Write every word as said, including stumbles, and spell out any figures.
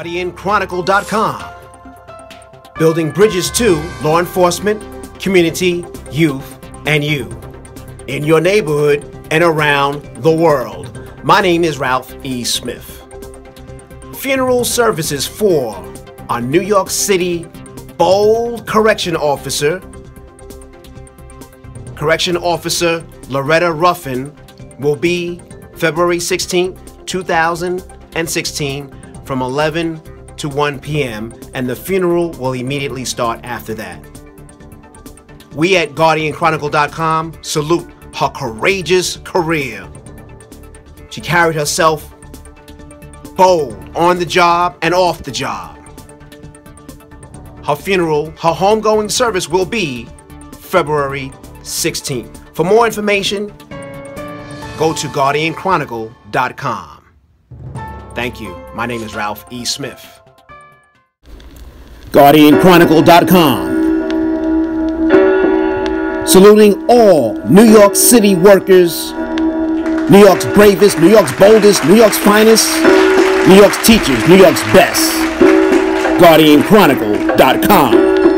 Guardian Chronicle dot com. Building bridges to law enforcement, community, youth, and you. In your neighborhood and around the world. My name is Ralph E. Smith. Funeral services for a New York City bold correction officer, Correction Officer Loretta Ruffin, will be February sixteenth, two thousand sixteen from eleven to one p m and the funeral will immediately start after that. We at Guardian Chronicle dot com salute her courageous career. She carried herself bold on the job and off the job. Her funeral, her homegoing service will be February sixteenth. For more information, go to Guardian Chronicle dot com. Thank you. My name is Ralph E. Smith. Guardian Chronicle dot com. Saluting all New York City workers, New York's bravest, New York's boldest, New York's finest, New York's teachers, New York's best. Guardian Chronicle dot com.